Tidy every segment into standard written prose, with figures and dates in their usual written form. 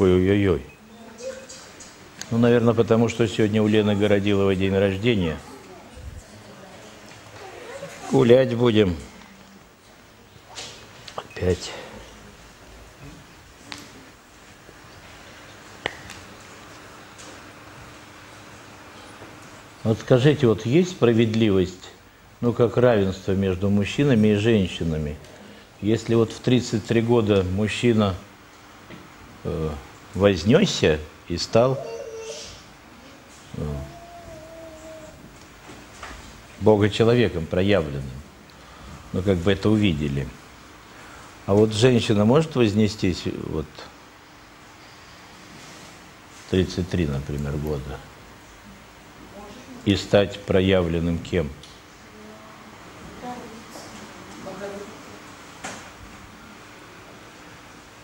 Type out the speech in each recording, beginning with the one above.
такой ой-ой-ой. Ну, наверное, потому что сегодня у Лены Городилова день рождения. Гулять будем. Опять. Вот скажите, вот есть справедливость, ну, как равенство между мужчинами и женщинами? Если вот в 33 года мужчина вознесся и стал богочеловеком проявленным, ну, как бы это увидели. А вот женщина может вознестись вот 33, например, года? И стать проявленным кем?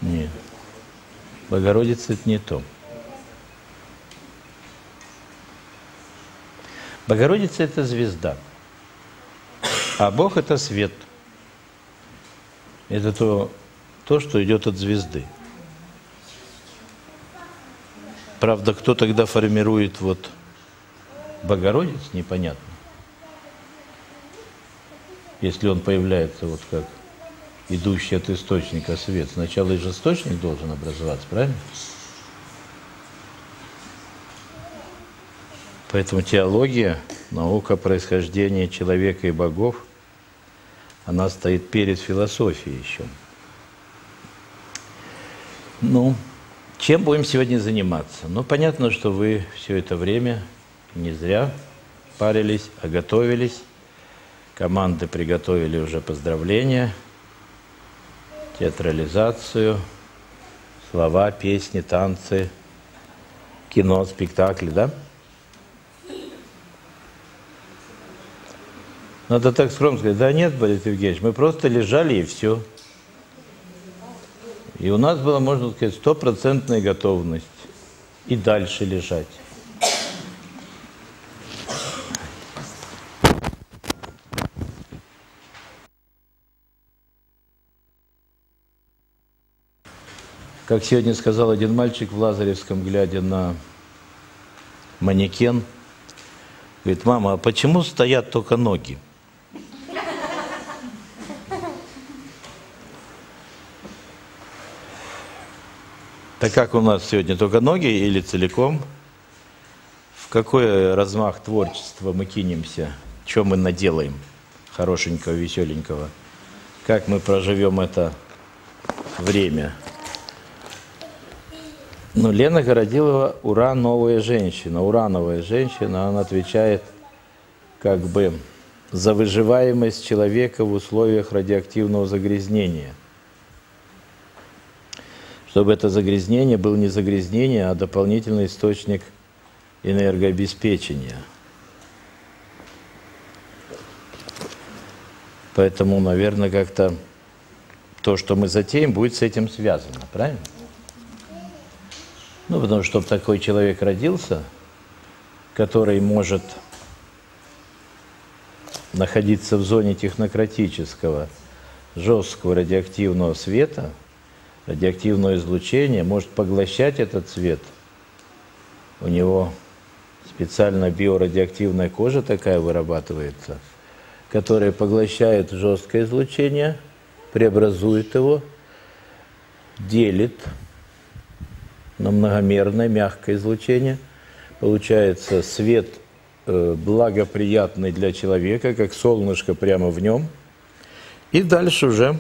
Нет. Богородица – это не то. Богородица – это звезда, а Бог – это свет. Это то, что идет от звезды. Правда, кто тогда формирует вот Богородец, непонятно. Если он появляется вот как идущий от источника свет, сначала и же источник должен образоваться, правильно? Поэтому теология, наука происхождения человека и богов, она стоит перед философией еще. Ну, чем будем сегодня заниматься? Ну, понятно, что вы все это время не зря парились, а готовились. Команды приготовили уже поздравления, театрализацию, слова, песни, танцы, кино, спектакли, да? Надо так скромно сказать, да нет, Борис Евгеньевич, мы просто лежали и все. И у нас была, можно сказать, стопроцентная готовность и дальше лежать. Как сегодня сказал один мальчик в Лазаревском, глядя на манекен, говорит: мама, а почему стоят только ноги? Так как у нас сегодня только ноги или целиком? В какой размах творчества мы кинемся? Что мы наделаем хорошенького, веселенького? Как мы проживем это время? Ну, Лена Городилова, ура, новая женщина, урановая женщина, она отвечает как бы за выживаемость человека в условиях радиоактивного загрязнения. Чтобы это загрязнение было не загрязнение, а дополнительный источник энергообеспечения. Поэтому, наверное, как-то то, что мы затеем, будет с этим связано, правильно? Ну, потому что чтобы такой человек родился, который может находиться в зоне технократического, жесткого радиоактивного света, радиоактивного излучения, может поглощать этот свет. У него специально биорадиоактивная кожа такая вырабатывается, которая поглощает жесткое излучение, преобразует его, делит на многомерное, мягкое излучение. Получается свет благоприятный для человека, как солнышко прямо в нем. И дальше уже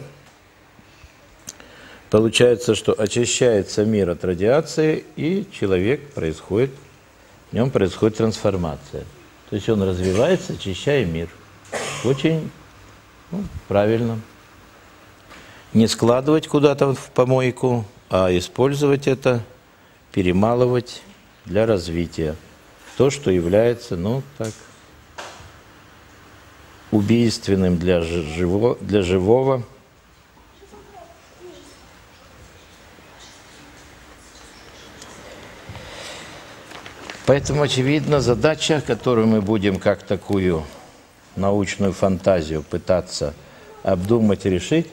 получается, что очищается мир от радиации, и человек происходит, в нем происходит трансформация. То есть он развивается, очищая мир. Очень правильно. Не складывать куда-то в помойку, а использовать это, перемалывать для развития. То, что является, ну, так, убийственным для живого. Поэтому, очевидно, задача, которую мы будем как такую научную фантазию пытаться обдумать и решить,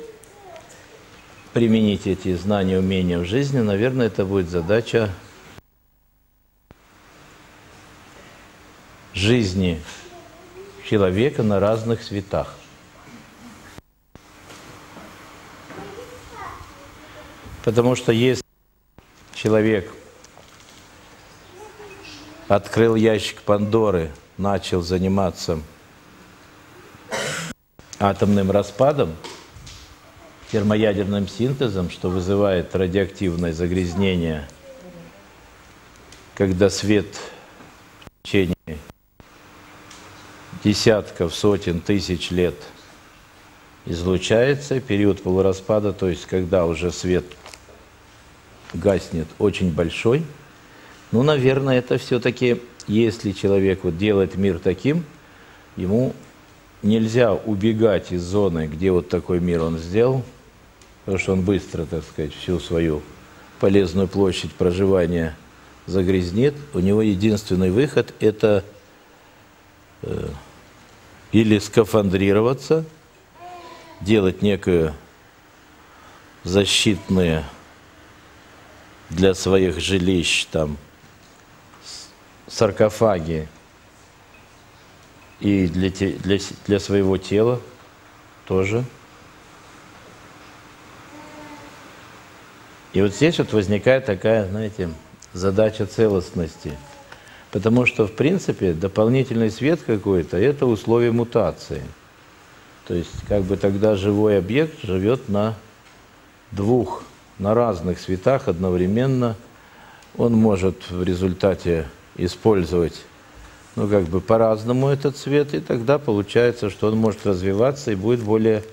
применить эти знания, умения в жизни, наверное, это будет задача жизни человека на разных светах. Потому что если человек открыл ящик Пандоры, начал заниматься атомным распадом, термоядерным синтезом, что вызывает радиоактивное загрязнение, когда свет в течение десятков, сотен, тысяч лет излучается, период полураспада, то есть когда уже свет гаснет, очень большой. Ну, наверное, это все-таки, если человек вот делает мир таким, ему нельзя убегать из зоны, где вот такой мир он сделал, потому что он быстро, так сказать, всю свою полезную площадь проживания загрязнит. У него единственный выход – это или скафандрироваться, делать некую защитную для своих жилищ там саркофаги и для своего тела тоже. И вот здесь вот возникает такая, знаете, задача целостности. Потому что, в принципе, дополнительный свет какой-то – это условие мутации. То есть, как бы тогда живой объект живет на двух, на разных светах одновременно. Он может в результате использовать, ну, как бы по-разному этот свет, и тогда получается, что он может развиваться и будет более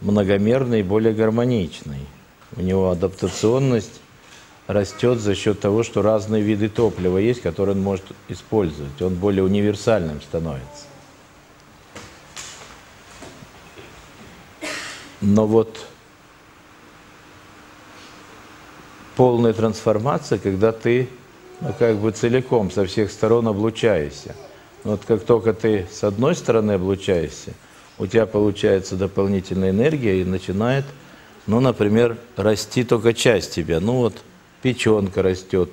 многомерный, более гармоничный. У него адаптационность растет за счет того, что разные виды топлива есть, которые он может использовать. Он более универсальным становится. Но вот полная трансформация, когда ты, ну, как бы целиком со всех сторон облучаешься. Вот как только ты с одной стороны облучаешься, у тебя получается дополнительная энергия и начинает, ну, например, расти только часть тебя. Ну вот печенка растет,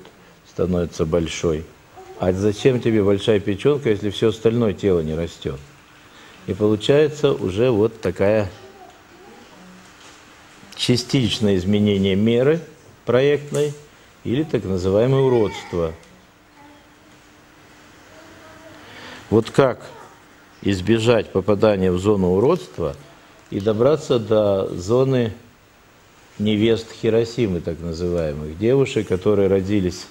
становится большой. А зачем тебе большая печенка, если все остальное тело не растет? И получается уже вот такая частичное изменение меры проектной или так называемое уродство. Вот как избежать попадания в зону уродства и добраться до зоны невест Хиросимы, так называемых, девушек, которые родились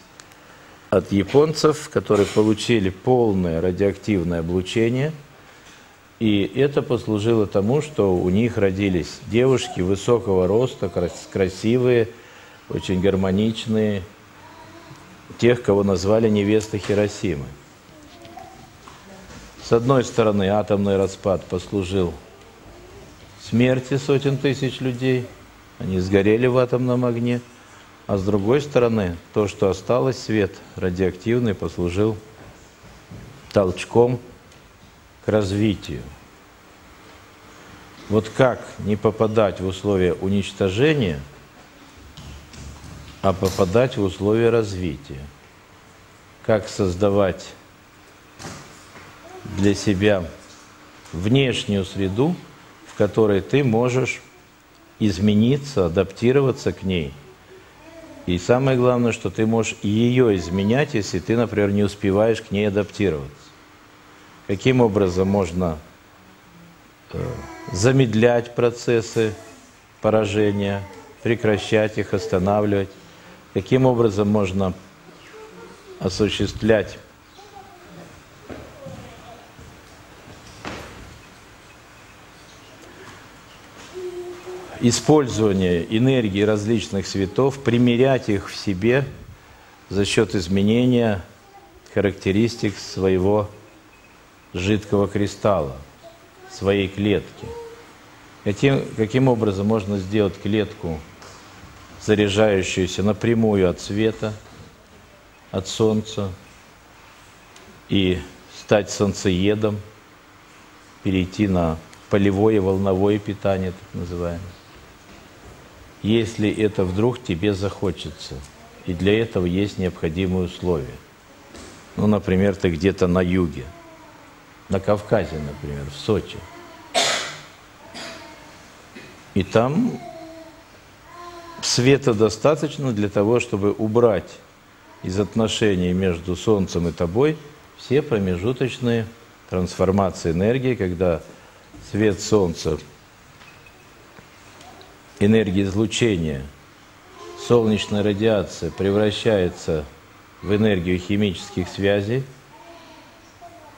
от японцев, которые получили полное радиоактивное облучение. И это послужило тому, что у них родились девушки высокого роста, красивые, очень гармоничные, тех, кого назвали невесты Хиросимы. С одной стороны, атомный распад послужил смерти сотен тысяч людей, они сгорели в атомном огне, а с другой стороны, то, что осталось, свет радиоактивный, послужил толчком к развитию. Вот как не попадать в условия уничтожения, а попадать в условия развития? Как создавать для себя внешнюю среду, в которой ты можешь измениться, адаптироваться к ней? И самое главное, что ты можешь ее изменять, если ты, например, не успеваешь к ней адаптироваться. Каким образом можно замедлять процессы поражения, прекращать их, останавливать? Каким образом можно осуществлять использование энергии различных светов, примерять их в себе за счет изменения характеристик своего жидкого кристалла, своей клетки. Каким образом можно сделать клетку, заряжающуюся напрямую от света, от солнца, и стать солнцеедом, перейти на полевое, волновое питание, так называемое. если это вдруг тебе захочется. И для этого есть необходимые условия. Ну, например, ты где-то на юге, на Кавказе, например, в Сочи. И там света достаточно для того, чтобы убрать из отношений между Солнцем и тобой все промежуточные трансформации энергии, когда свет Солнца, энергия излучения, солнечная радиация превращается в энергию химических связей,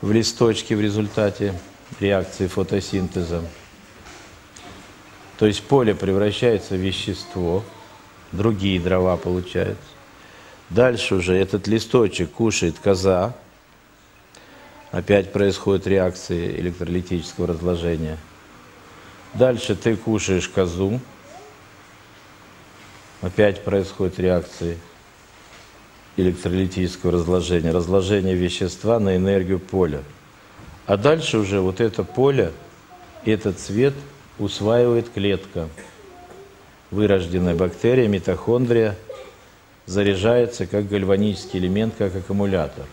в листочки в результате реакции фотосинтеза. То есть поле превращается в вещество, другие дрова получаются. Дальше уже этот листочек кушает коза, опять происходит реакция электролитического разложения. Дальше ты кушаешь козу, опять происходит реакция электролитического разложения, разложение вещества на энергию поля. А дальше уже вот это поле, этот цвет усваивает клетка. Вырожденная бактерия, митохондрия, заряжается как гальванический элемент, как аккумулятор.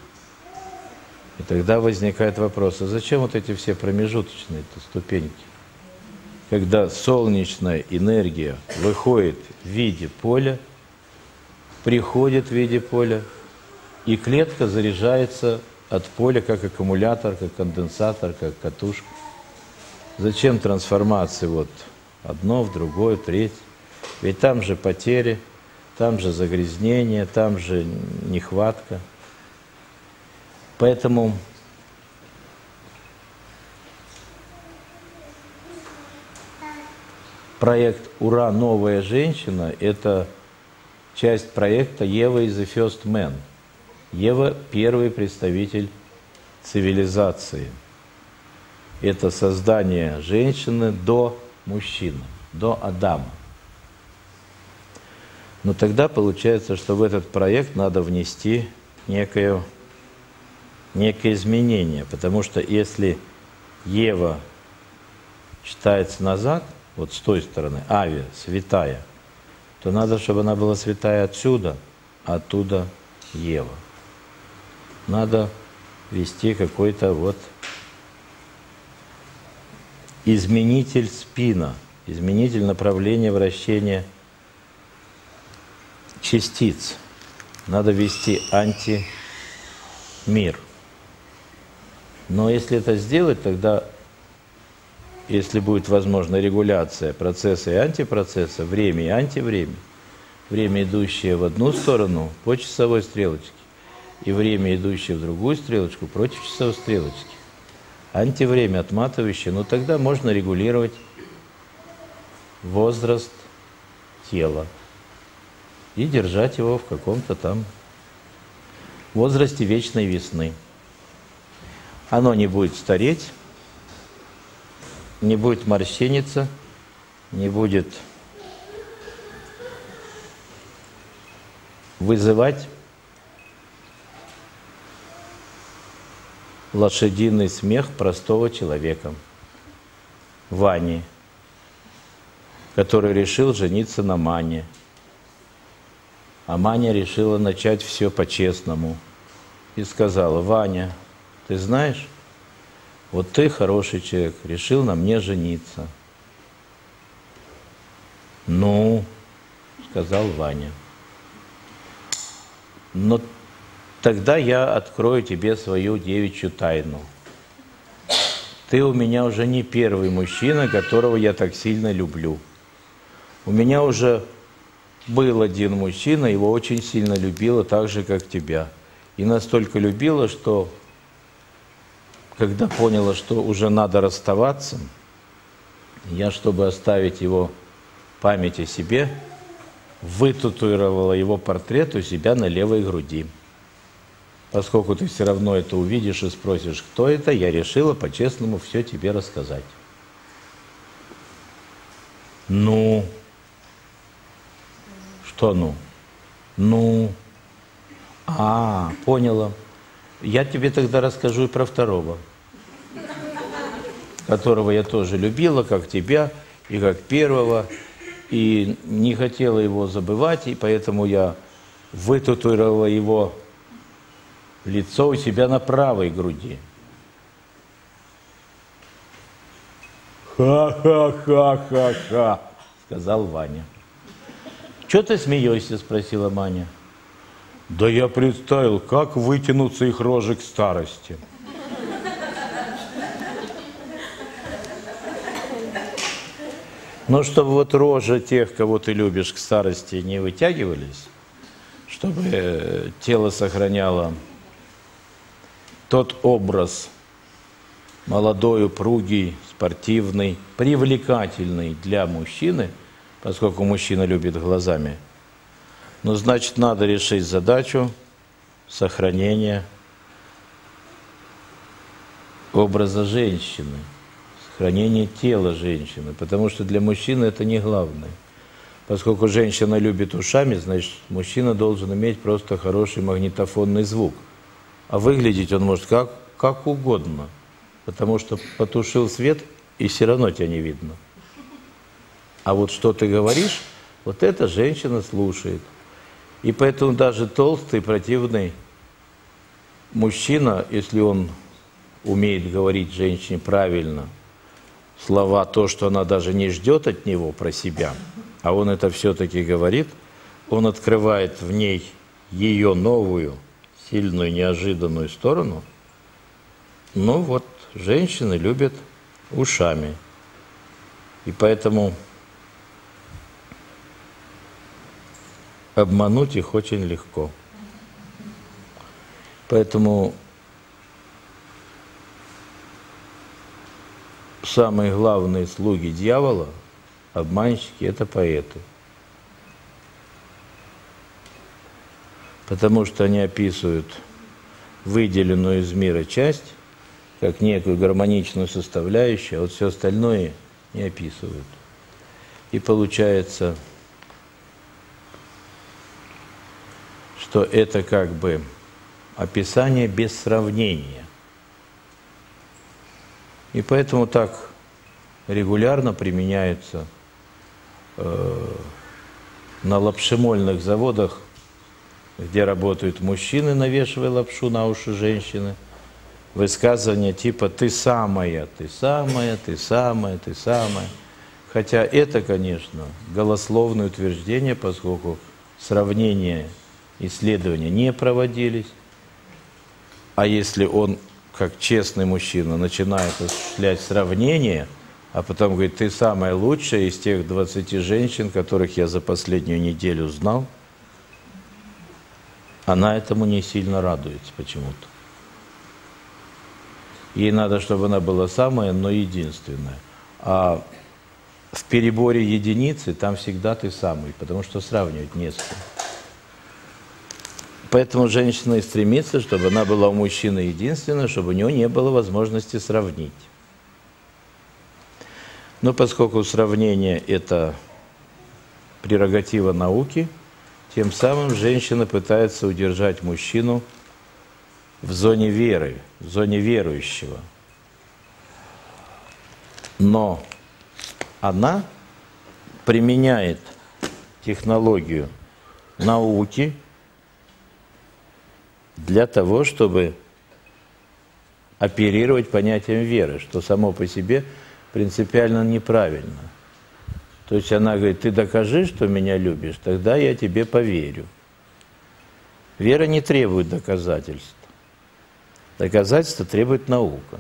И тогда возникает вопрос, а зачем вот эти все промежуточные-то ступеньки? Когда солнечная энергия выходит в виде поля, приходит в виде поля, и клетка заряжается от поля как аккумулятор, как конденсатор, как катушка. Зачем трансформации вот одно в другое, в третье? Ведь там же потери, там же загрязнение, там же нехватка. Поэтому проект «Ура! Новая женщина» — это часть проекта «Ева is the first man». Ева — первый представитель цивилизации. Это создание женщины до мужчины, до Адама. Но тогда получается, что в этот проект надо внести некое изменение, потому что если Ева считается назад, вот с той стороны, Аве, святая, то надо, чтобы она была святая отсюда, а оттуда Ева. Надо вести какой-то вот изменитель спина, изменитель направления вращения частиц. Надо вести антимир. Но если это сделать, тогда, если будет возможна регуляция процесса и антипроцесса, время и антивремя, время, идущее в одну сторону по часовой стрелочке, и время, идущее в другую стрелочку против часовой стрелочки, антивремя отматывающее, но тогда можно регулировать возраст тела и держать его в каком-то там возрасте вечной весны. Оно не будет стареть, не будет морщиниться, не будет вызывать лошадиный смех простого человека, Вани, который решил жениться на Мане. А Маня решила начать все по-честному и сказала: «Ваня, ты знаешь, вот ты хороший человек, решил на мне жениться». «Ну, — сказал Ваня, — но тогда я открою тебе свою девичью тайну. Ты у меня уже не первый мужчина, которого я так сильно люблю. У меня уже был один мужчина, его очень сильно любила, так же, как тебя. И настолько любила, что когда поняла, что уже надо расставаться, я, чтобы оставить его память о себе, вытатуировала его портрет у себя на левой груди. Поскольку ты все равно это увидишь и спросишь, кто это, я решила по-честному все тебе рассказать». «Ну?» «Что ну?» «Ну?» «А, поняла. Я тебе тогда расскажу и про второго, которого я тоже любила, как тебя, и как первого, и не хотела его забывать, и поэтому я вытатуировала его лицо у себя на правой груди. «Ха-ха-ха-ха-ха», сказал Ваня. «Чё ты смеешься?» – спросила Маня. «Да я представил, как вытянутся их рожи к старости». Но чтобы вот рожи тех, кого ты любишь, к старости не вытягивались, чтобы тело сохраняло тот образ молодой, упругий, спортивный, привлекательный для мужчины, поскольку мужчина любит глазами, ну, значит, надо решить задачу сохранения образа женщины. Хранение тела женщины, потому что для мужчины это не главное. Поскольку женщина любит ушами, значит, мужчина должен иметь просто хороший магнитофонный звук. А выглядеть он может как угодно, потому что потушил свет, и все равно тебя не видно. А вот что ты говоришь, вот эта женщина слушает. И поэтому даже толстый, противный мужчина, если он умеет говорить женщине правильно, слова, то, что она даже не ждет от него про себя, а он это все-таки говорит, он открывает в ней ее новую, сильную, неожиданную сторону. Ну вот, женщины любят ушами. И поэтому обмануть их очень легко. Поэтому самые главные слуги дьявола, обманщики, это поэты. Потому что они описывают выделенную из мира часть как некую гармоничную составляющую, а вот все остальное не описывают. И получается, что это как бы описание без сравнения. И поэтому так регулярно применяются на лапшемольных заводах, где работают мужчины, навешивая лапшу на уши женщины, высказывания типа «ты самая, ты самая, ты самая, ты самая». Хотя это, конечно, голословное утверждение, поскольку сравнения, исследования не проводились. А если он, как честный мужчина, начинает осуществлять сравнение, а потом говорит: ты самая лучшая из тех 20 женщин, которых я за последнюю неделю знал, она этому не сильно радуется почему-то. Ей надо, чтобы она была самая, но единственная. А в переборе единицы там всегда ты самый, потому что сравнивать не с кем. Поэтому женщина и стремится, чтобы она была у мужчины единственной, чтобы у него не было возможности сравнить. Но поскольку сравнение – это прерогатива науки, тем самым женщина пытается удержать мужчину в зоне веры, в зоне верующего. Но она применяет технологию науки для того, чтобы оперировать понятием веры, что само по себе принципиально неправильно. То есть она говорит: ты докажи, что меня любишь, тогда я тебе поверю. Вера не требует доказательств. Доказательства требует наука.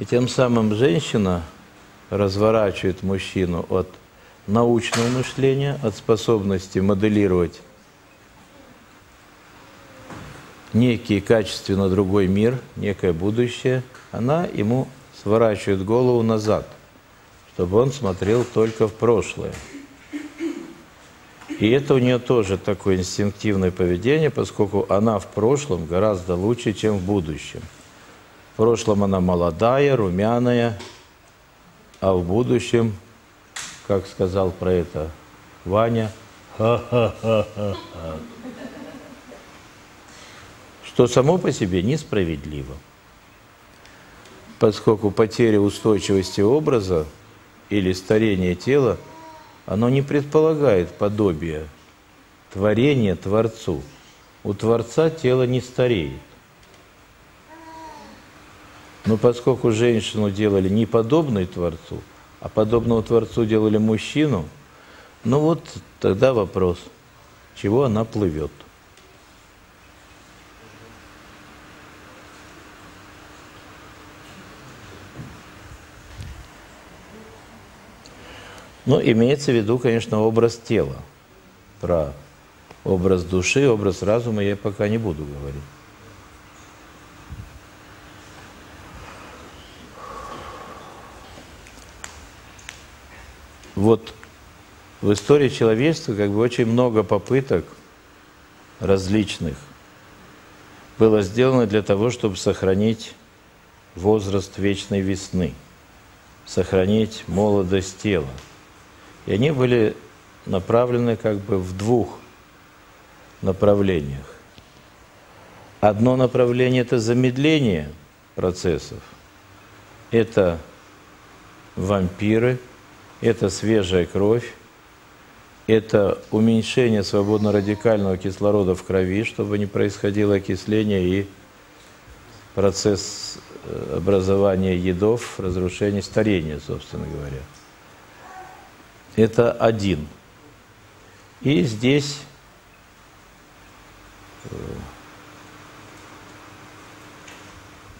И тем самым женщина разворачивает мужчину от научного мышления, от способности моделировать некий качественно другой мир, некое будущее, она ему сворачивает голову назад, чтобы он смотрел только в прошлое. И это у нее тоже такое инстинктивное поведение, поскольку она в прошлом гораздо лучше, чем в будущем. В прошлом она молодая, румяная, а в будущем, как сказал про это Ваня, ха-ха-ха-ха. Что само по себе несправедливо, поскольку потеря устойчивости образа или старение тела, оно не предполагает подобие творения Творцу. У Творца тело не стареет. Но поскольку женщину делали не подобной Творцу, а подобного Творцу делали мужчину, ну вот тогда вопрос, чего она плывет? Ну, имеется в виду, конечно, образ тела. Про образ души, образ разума я пока не буду говорить. Вот в истории человечества как бы очень много попыток различных было сделано для того, чтобы сохранить возраст вечной весны, сохранить молодость тела. И они были направлены как бы в двух направлениях. Одно направление – это замедление процессов. Это вампиры, это свежая кровь, это уменьшение свободно-радикального кислорода в крови, чтобы не происходило окисление и процесс образования ядов, разрушения, старения, собственно говоря. Это один. И здесь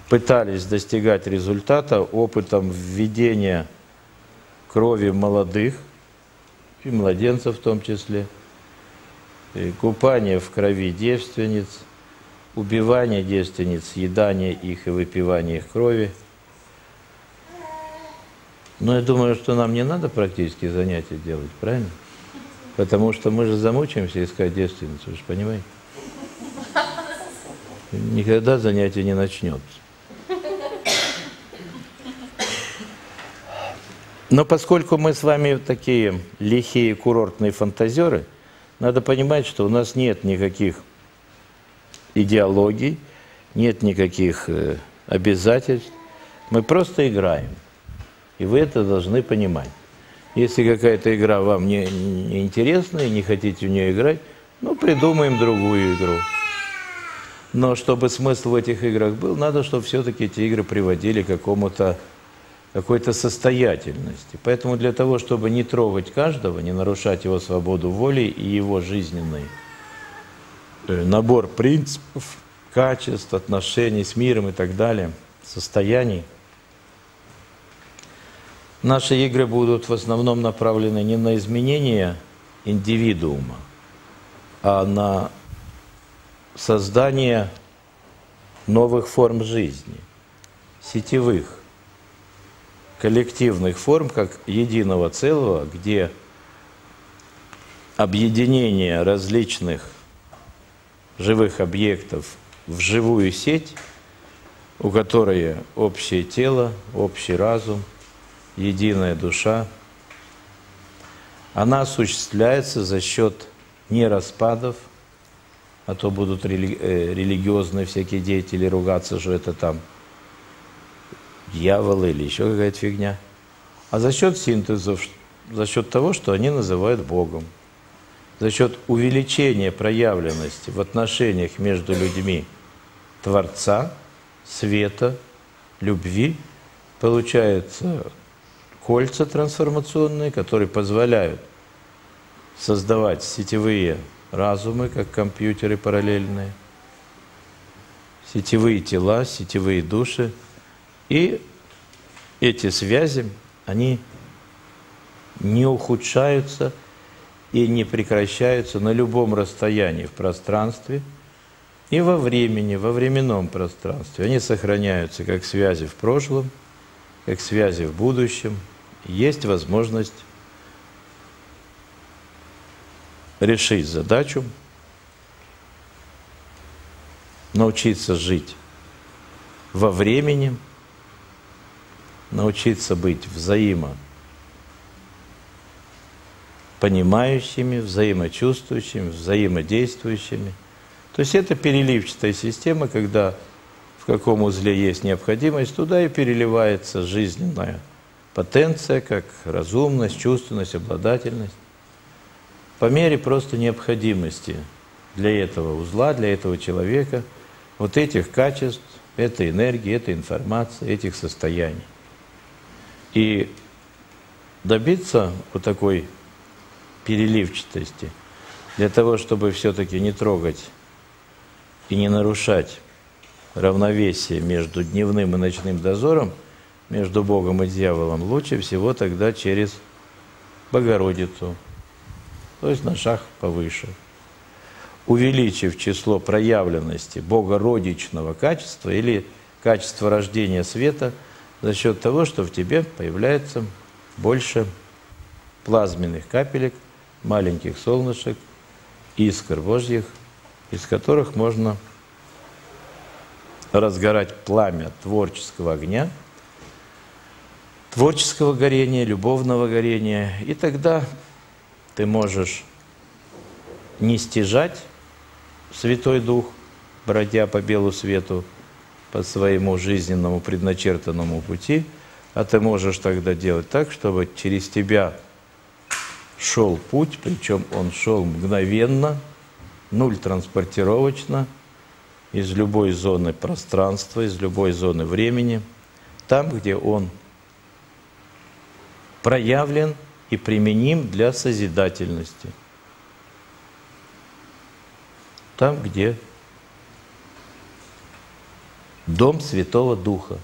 пытались достигать результата опытом введения крови молодых, и младенцев в том числе, и купание в крови девственниц, убивание девственниц, съедание их и выпивание их крови. Но я думаю, что нам не надо практические занятия делать, правильно? Потому что мы же замучаемся искать девственницу, вы же понимаете? Никогда занятие не начнется. Но поскольку мы с вами такие лихие курортные фантазеры, надо понимать, что у нас нет никаких идеологий, нет никаких обязательств. Мы просто играем. И вы это должны понимать. Если какая-то игра вам не интересна и не хотите в нее играть, ну, придумаем другую игру. Но чтобы смысл в этих играх был, надо, чтобы все-таки эти игры приводили к какой-то состоятельности. Поэтому для того, чтобы не трогать каждого, не нарушать его свободу воли и его жизненный набор принципов, качеств, отношений с миром и так далее, состояний, наши игры будут в основном направлены не на изменение индивидуума, а на создание новых форм жизни, сетевых, коллективных форм, как единого целого, где объединение различных живых объектов в живую сеть, у которой общее тело, общий разум, единая душа, она осуществляется за счет не распадов, а то будут религиозные всякие деятели ругаться, что это там дьявол или еще какая-то фигня, а за счет синтезов, за счет того, что они называют Богом, за счет увеличения проявленности в отношениях между людьми Творца, света, любви, получается кольца трансформационные, которые позволяют создавать сетевые разумы, как компьютеры параллельные, сетевые тела, сетевые души. И эти связи, они не ухудшаются и не прекращаются на любом расстоянии в пространстве и во времени, во временном пространстве. Они сохраняются как связи в прошлом, как связи в будущем. Есть возможность решить задачу, научиться жить во времени, научиться быть взаимопонимающими, взаимочувствующими, взаимодействующими. То есть это переливчатая система, когда в каком узле есть необходимость, туда и переливается жизненная потенция, как разумность, чувственность, обладательность, по мере просто необходимости для этого узла, для этого человека, вот этих качеств, этой энергии, этой информации, этих состояний. И добиться вот такой переливчатости, для того, чтобы все-таки не трогать и не нарушать равновесие между дневным и ночным дозором, между Богом и дьяволом, лучше всего тогда через Богородицу, то есть на шаг повыше. Увеличив число проявленности богородичного качества или качества рождения света за счет того, что в тебе появляется больше плазменных капелек, маленьких солнышек, искр Божьих, из которых можно разгорать пламя творческого огня, творческого горения, любовного горения. И тогда ты можешь не стяжать Святой Дух, бродя по белу свету, по своему жизненному предначертанному пути, а ты можешь тогда делать так, чтобы через тебя шел путь, причем он шел мгновенно, нуль транспортировочно, из любой зоны пространства, из любой зоны времени, там, где он проявлен и применим для созидательности. Там, где дом Святого Духа,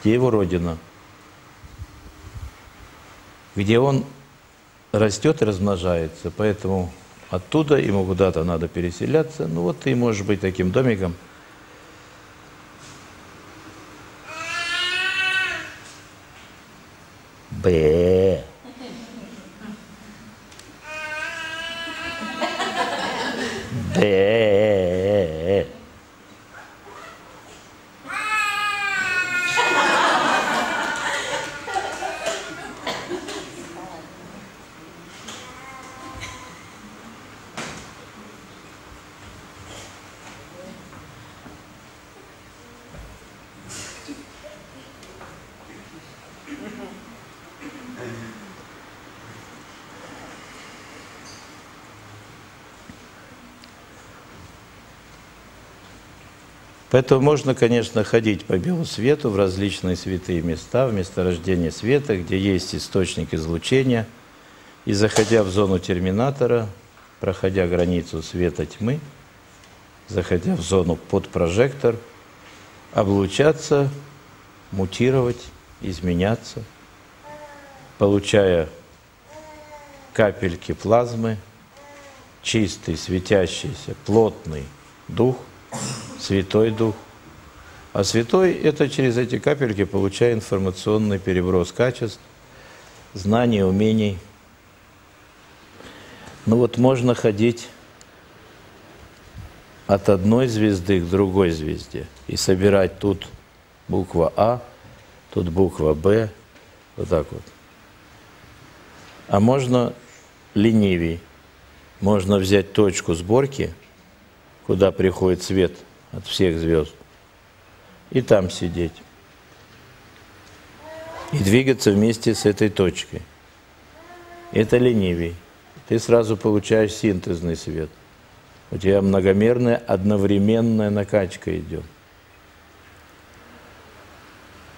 где его родина, где он растет и размножается, поэтому оттуда ему куда-то надо переселяться. Ну вот ты можешь быть таким домиком, бэ. Поэтому можно, конечно, ходить по белу свету в различные святые места, в месторождение света, где есть источник излучения, и, заходя в зону терминатора, проходя границу света тьмы, заходя в зону под прожектор, облучаться, мутировать, изменяться, получая капельки плазмы, чистый, светящийся, плотный дух, Святой Дух. А Святой – это через эти капельки, получая информационный переброс качеств, знаний, умений. Ну вот можно ходить от одной звезды к другой звезде и собирать тут буква А, тут буква Б, вот так вот. А можно ленивей, можно взять точку сборки, куда приходит свет от всех звезд, и там сидеть, и двигаться вместе с этой точкой. Это ленивей. Ты сразу получаешь синтезный свет. У тебя многомерная, одновременная накачка идет.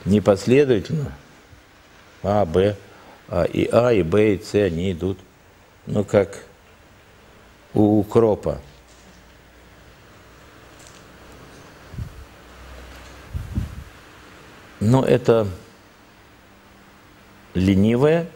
Непоследовательно. А, Б, А, и Б, и С, они идут. Ну, как у укропа. Но это ленивое